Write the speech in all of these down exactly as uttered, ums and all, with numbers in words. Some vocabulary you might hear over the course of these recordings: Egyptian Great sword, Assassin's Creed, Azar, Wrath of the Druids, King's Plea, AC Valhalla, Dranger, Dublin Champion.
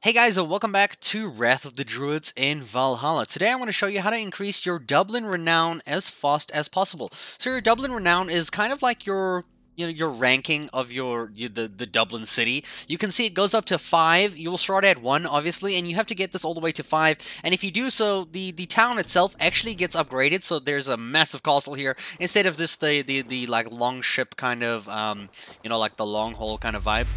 Hey guys, and welcome back to Wrath of the Druids in Valhalla. Today I want to show you how to increase your Dublin Renown as fast as possible. So your Dublin Renown is kind of like your, you know, your ranking of your, your the, the Dublin city. You can see it goes up to five. You will start at one, obviously, and you have to get this all the way to five. And if you do so, the, the town itself actually gets upgraded. So there's a massive castle here instead of this the, the, the like long ship kind of, um, you know, like the long haul kind of vibe.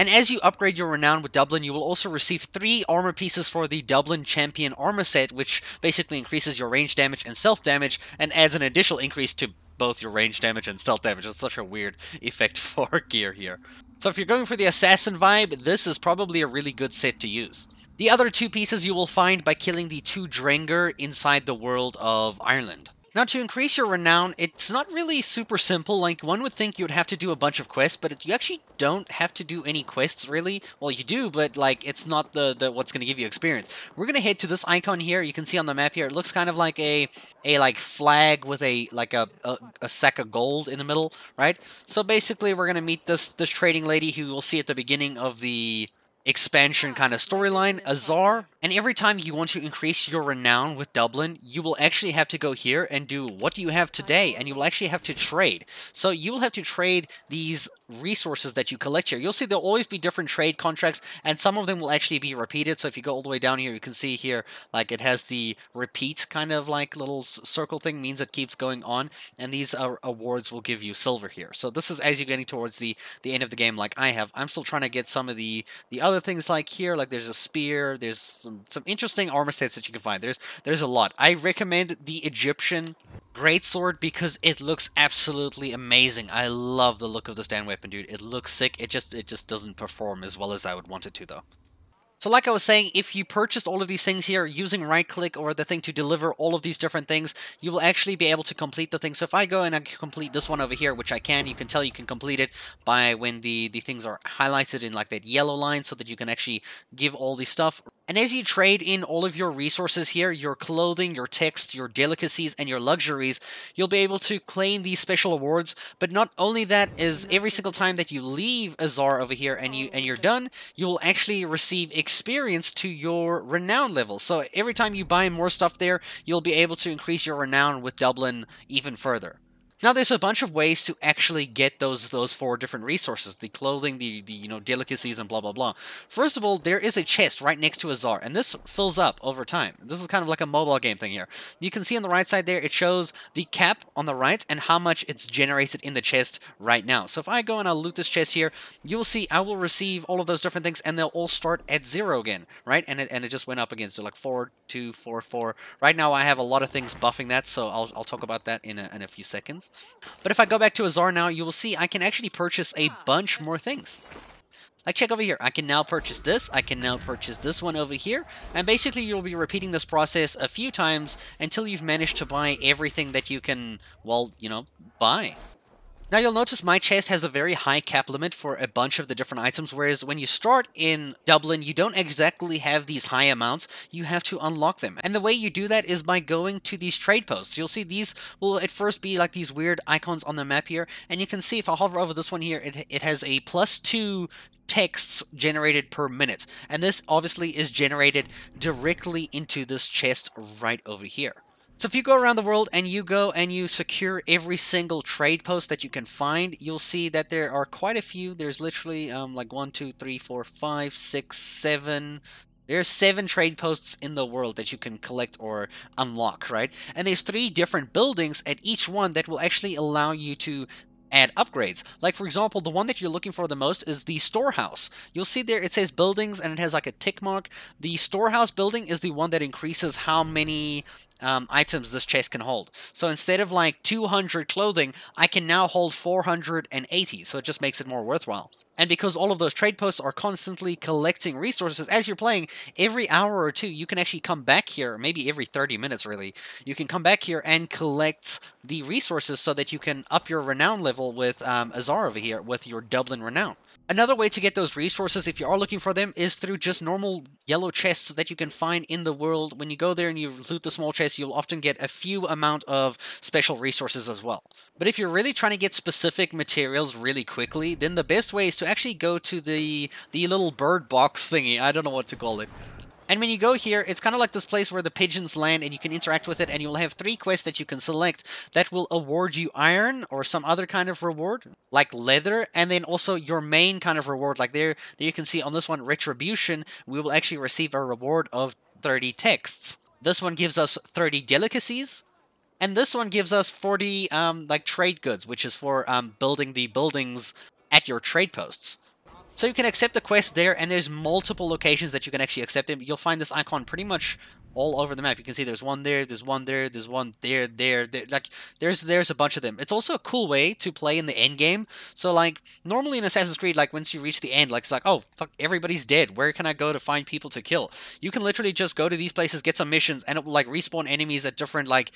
And as you upgrade your renown with Dublin, you will also receive three armor pieces for the Dublin Champion armor set, which basically increases your range damage and stealth damage, and adds an additional increase to both your range damage and stealth damage. It's such a weird effect for gear here. So if you're going for the assassin vibe, this is probably a really good set to use. The other two pieces you will find by killing the two Dranger inside the world of Ireland. Now, to increase your renown, it's not really super simple. Like, one would think you'd have to do a bunch of quests, but you actually don't have to do any quests, really. Well, you do, but, like, it's not the, the what's going to give you experience. We're going to head to this icon here. You can see on the map here, it looks kind of like a, a like, flag with a, like, a, a, a sack of gold in the middle, right? So, basically, we're going to meet this, this trading lady who you'll see at the beginning of the expansion kind of storyline, Azar. And every time you want to increase your renown with Dublin, you will actually have to go here and do what do you have today, and you will actually have to trade. So you will have to trade these resources that you collect here. You'll see there'll always be different trade contracts, and some of them will actually be repeated. So if you go all the way down here, you can see here, like, it has the repeat kind of like little circle thing, means it keeps going on, and these are awards will give you silver here. So this is as you're getting towards the, the end of the game, like I have. I'm still trying to get some of the, the other things, like here, like there's a spear, there's some, some interesting armor sets that you can find. There's there's a lot. I recommend the Egyptian Great sword because it looks absolutely amazing. I love the look of this damn weapon, dude. It looks sick. It just it just doesn't perform as well as I would want it to, though. So like I was saying, if you purchase all of these things here using right-click or the thing to deliver all of these different things, you will actually be able to complete the thing. So if I go and I complete this one over here, which I can, you can tell you can complete it by when the, the things are highlighted in like that yellow line so that you can actually give all the stuff. And as you trade in all of your resources here, your clothing, your texts, your delicacies, and your luxuries, you'll be able to claim these special awards. But not only that, is every single time that you leave Azar over here and, you, and you're done, you'll actually receive experience to your renown level. So every time you buy more stuff there, you'll be able to increase your renown with Dublin even further. Now, there's a bunch of ways to actually get those those four different resources: the clothing, the, the you know delicacies, and blah blah blah. First of all, there is a chest right next to Azar, and this fills up over time. This is kind of like a mobile game thing here. You can see on the right side there, it shows the cap on the right and how much it's generated in the chest right now. So if I go and I loot this chest here, you'll see I will receive all of those different things, and they'll all start at zero again, right? And it and it just went up again, so like four, two, four, four. Right now, I have a lot of things buffing that, so I'll I'll talk about that in a, in a few seconds. But if I go back to Azar now, you will see I can actually purchase a bunch more things. Like, check over here. I can now purchase this. I can now purchase this one over here. And basically, you'll be repeating this process a few times until you've managed to buy everything that you can, well, you know, buy. Now, you'll notice my chest has a very high cap limit for a bunch of the different items, whereas when you start in Dublin, you don't exactly have these high amounts. You have to unlock them. And the way you do that is by going to these trade posts. You'll see these will at first be like these weird icons on the map here, and you can see if I hover over this one here, it, it has a plus two texts generated per minute. And this obviously is generated directly into this chest right over here. So if you go around the world and you go and you secure every single trade post that you can find, you'll see that there are quite a few. There's literally um, like one, two, three, four, five, six, seven. There's seven trade posts in the world that you can collect or unlock, right? And there's three different buildings at each one that will actually allow you to add upgrades. Like, for example, the one that you're looking for the most is the storehouse. You'll see there it says buildings and it has like a tick mark. The storehouse building is the one that increases how many um, items this chest can hold. So instead of like two hundred clothing, I can now hold four hundred eighty. So it just makes it more worthwhile. And because all of those trade posts are constantly collecting resources as you're playing, every hour or two, you can actually come back here, maybe every thirty minutes really, you can come back here and collect the resources so that you can up your renown level with um, Azar over here, with your Dublin renown. Another way to get those resources, if you are looking for them, is through just normal yellow chests that you can find in the world. When you go there and you loot the small chests, you'll often get a few amount of special resources as well. But if you're really trying to get specific materials really quickly, then the best way is to actually go to the, the little bird box thingy. I don't know what to call it. And when you go here, it's kind of like this place where the pigeons land and you can interact with it, and you'll have three quests that you can select that will award you iron or some other kind of reward, like leather, and then also your main kind of reward, like there, there you can see on this one, Retribution, we will actually receive a reward of thirty texts. This one gives us thirty delicacies, and this one gives us forty um, like trade goods, which is for um, building the buildings at your trade posts. So you can accept the quest there, and there's multiple locations that you can actually accept them. You'll find this icon pretty much all over the map. You can see there's one there, there's one there, there's one there, there, there. Like, there's there's a bunch of them. It's also a cool way to play in the end game. So, like, normally in Assassin's Creed, like, once you reach the end, like, it's like, oh, fuck, everybody's dead. Where can I go to find people to kill? You can literally just go to these places, get some missions, and it will, like, respawn enemies at different, like,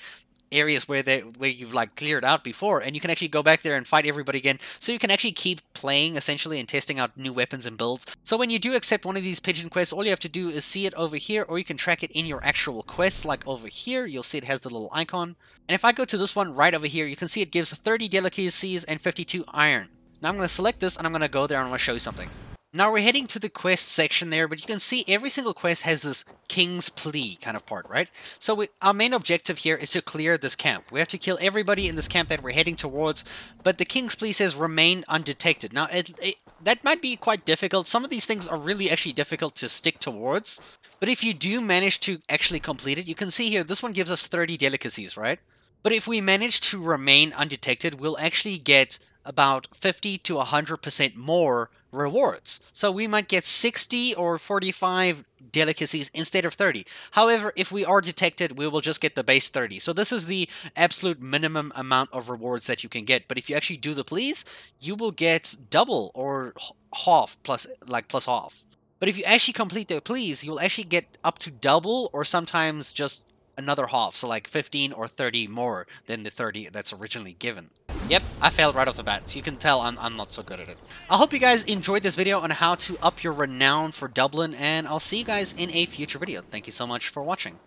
areas where they where you've like cleared out before, and you can actually go back there and fight everybody again, so you can actually keep playing essentially and testing out new weapons and builds. So when you do accept one of these pigeon quests, all you have to do is see it over here, or you can track it in your actual quests. Like over here, you'll see it has the little icon, and if I go to this one right over here, you can see it gives thirty delicacies and fifty-two iron. Now I'm going to select this, and I'm going to go there, and I'm going to show you something. Now we're heading to the quest section there, but you can see every single quest has this King's Plea kind of part, right? So we, our main objective here is to clear this camp. We have to kill everybody in this camp that we're heading towards, but the King's Plea says remain undetected. Now it, it, that might be quite difficult. Some of these things are really actually difficult to stick towards, but if you do manage to actually complete it, you can see here, this one gives us thirty delicacies, right? But if we manage to remain undetected, we'll actually get about fifty to one hundred percent more rewards. So we might get sixty or forty-five delicacies instead of thirty. However, if we are detected, we will just get the base thirty. So this is the absolute minimum amount of rewards that you can get. But if you actually do the pleas, you will get double or half plus like plus half. But if you actually complete the pleas, you'll actually get up to double or sometimes just another half. So like fifteen or thirty more than the thirty that's originally given. Yep, I failed right off the bat, so you can tell I'm, I'm not so good at it. I hope you guys enjoyed this video on how to up your renown for Dublin, and I'll see you guys in a future video. Thank you so much for watching.